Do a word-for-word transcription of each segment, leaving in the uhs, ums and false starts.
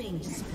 Killing spree.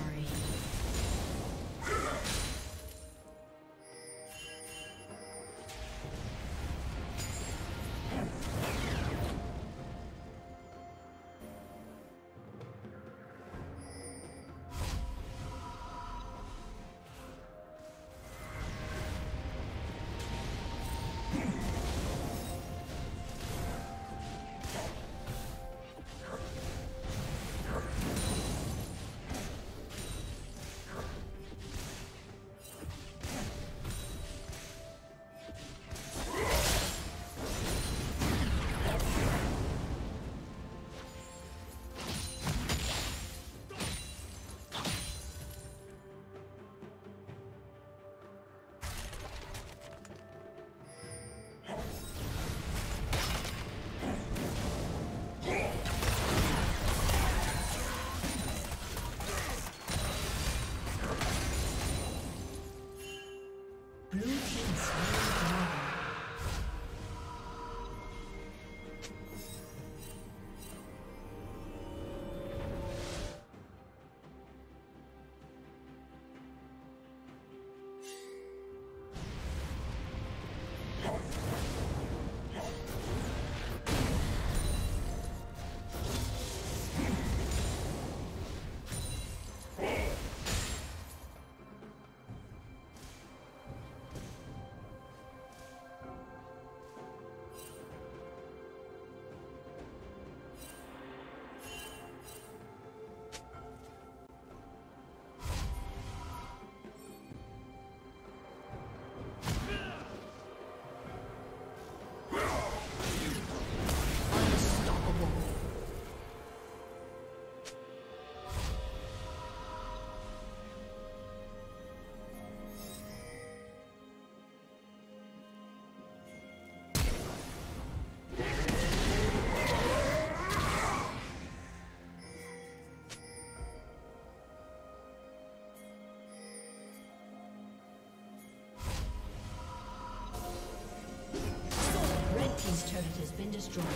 His turret has been destroyed.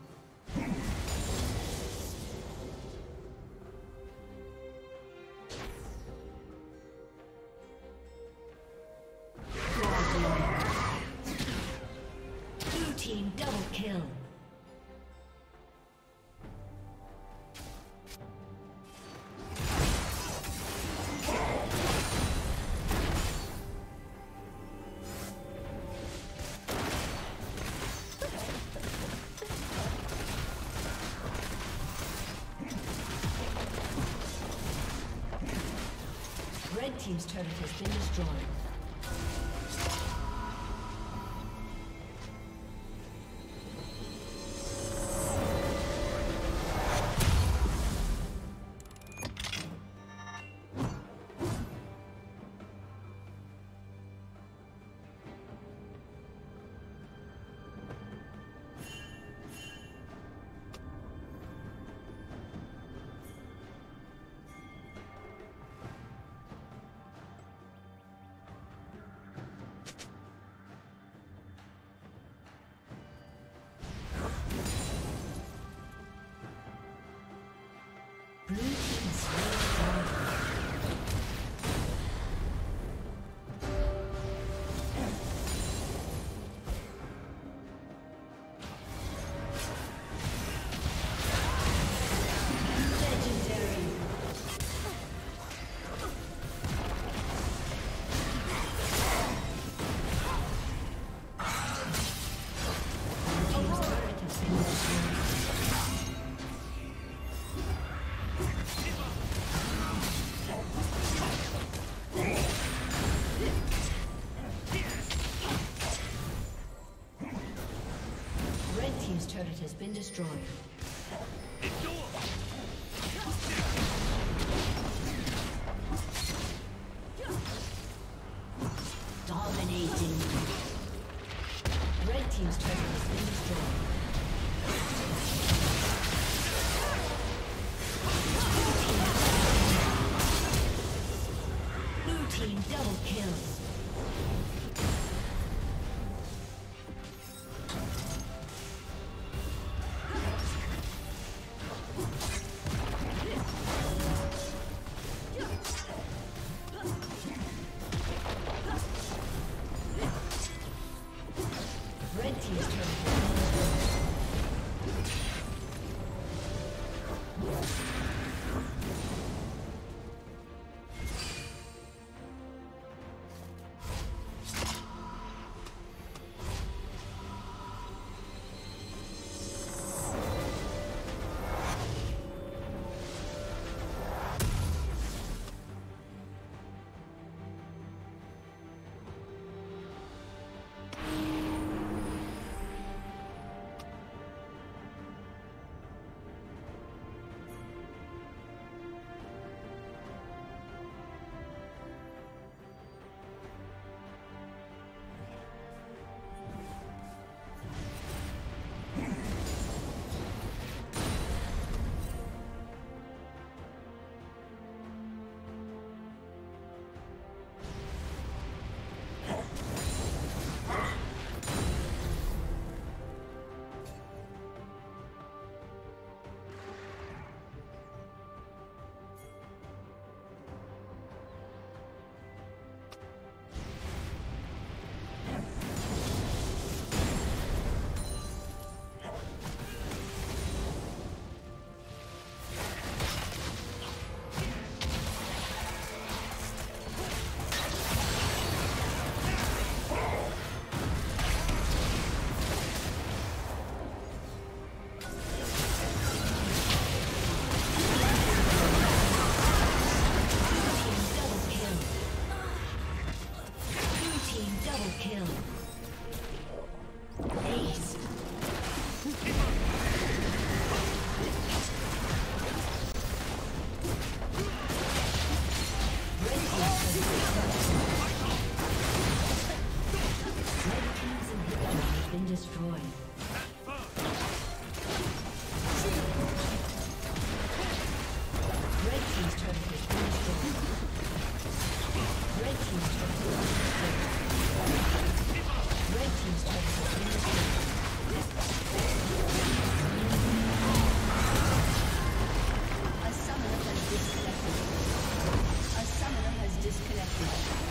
Team's turret has been destroyed. Turret has been destroyed. Dominating. Red team's turret has been destroyed. Red team's turret Disconnected.